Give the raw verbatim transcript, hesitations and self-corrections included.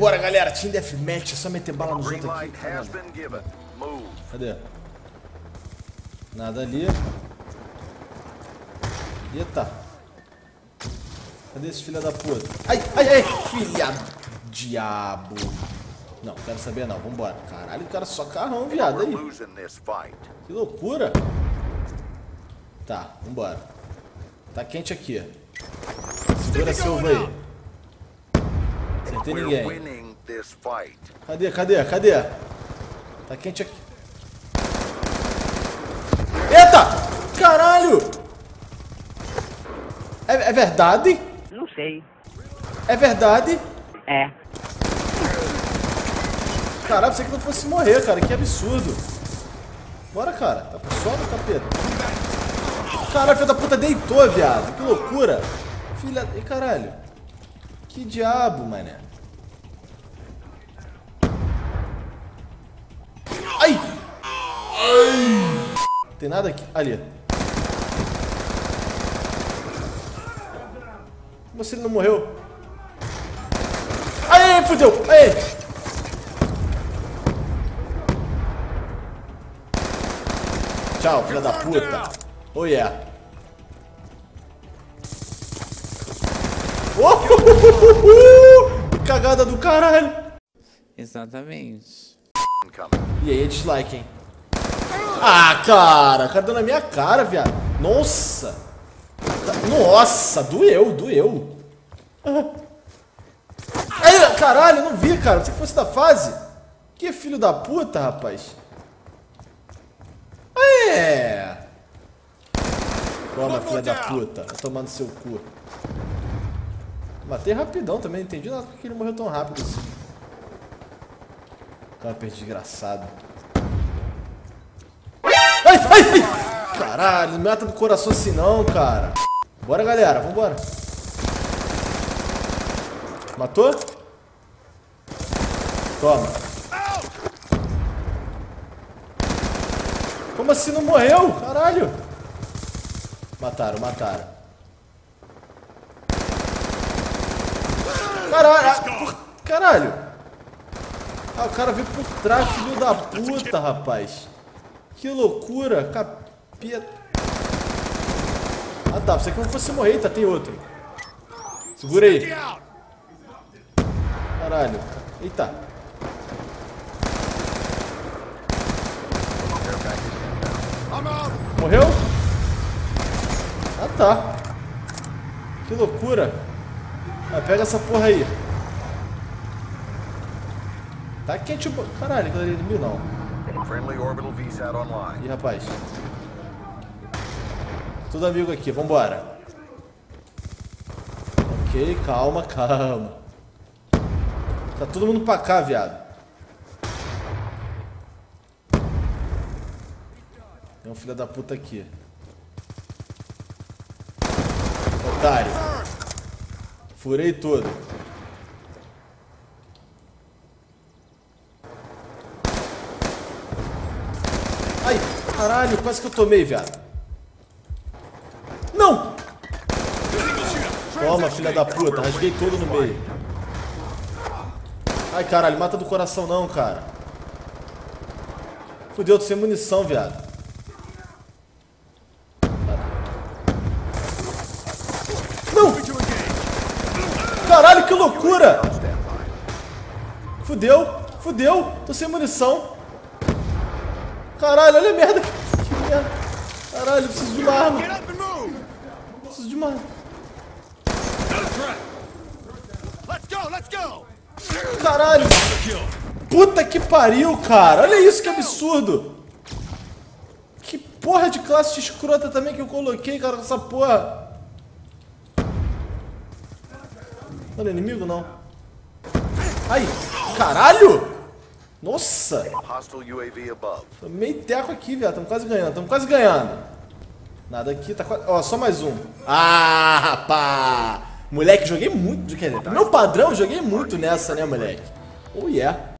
Bora, galera, Team Deathmatch, é só meter bala nos outros aqui. Cadê? Nada ali. Eita. Cadê esse filho da puta? Ai, ai, ai, filha diabo. Não, quero saber não, vambora. Caralho, o cara só carrão, viado, aí. Que loucura. Tá, vambora. Tá quente aqui. Segura a selva aí. Acertei ninguém. Cadê, cadê, cadê? Tá quente aqui. Eita! Caralho! É, é verdade? Não sei. É verdade? É. Caralho, pensei que não fosse morrer, cara. Que absurdo. Bora, cara. Tá com sono, capeta? Caralho, filho da puta deitou, viado. Que loucura. Filha... E caralho. Que diabo, mané. Ai! Ai! Tem nada aqui? Ali. Como se ele não morreu? Aê, fudeu! Aê! Tchau, filha da puta. Oh yeah. Oh! Cagada do caralho. Exatamente. E aí é dislike, hein? Ah, cara. O cara deu na minha cara, viado. Nossa. Nossa, doeu, doeu. Ai, caralho, não vi, cara. Não sei que fosse da fase. Que filho da puta, rapaz. É. Toma, filha da puta. Vai tomar no seu cu. Matei rapidão também, não entendi nada porque ele morreu tão rápido assim. Camper desgraçado. Ai, ai, ai. Caralho, não mata do coração assim não, cara. Bora, galera, vambora. Matou? Toma. Como assim não morreu? Caralho! Mataram, mataram. Caralho! Caralho! Ah, o cara veio por trás, filho da puta, rapaz. Que loucura! Capeta! Ah tá, pensei que não fosse morrer, tá, tem outro. Segura aí. Caralho. Eita. Morreu? Ah tá. Que loucura. Ah, pega essa porra aí. Tá quente o... Caralho, aquilo ali não viu não. Ih, rapaz. Tudo amigo aqui, vambora. Ok, calma, calma. Tá todo mundo pra cá, viado. Tem um filho da puta aqui. Otário. Furei todo. Ai, caralho, quase que eu tomei, viado. Não! Toma, filha da puta, rasguei todo no meio. Ai, caralho, mata do coração não, cara. Fudeu, tô sem munição, viado. Caralho, que loucura! Fudeu, fudeu, tô sem munição. Caralho, olha a merda. Que merda. Caralho, eu preciso de uma arma. Preciso de uma arma. Caralho. Puta que pariu, cara. Olha isso, que absurdo. Que porra de classe escrota também que eu coloquei, cara, com essa porra. Não é inimigo, não. Ai, caralho! Nossa! Tomei teco aqui, viado. Estamos quase ganhando, estamos quase ganhando. Nada aqui, tá quase... Ó, só mais um. Ah, rapá! Moleque, joguei muito. Quer dizer, pro meu padrão, joguei muito nessa, né, moleque? Oh, yeah.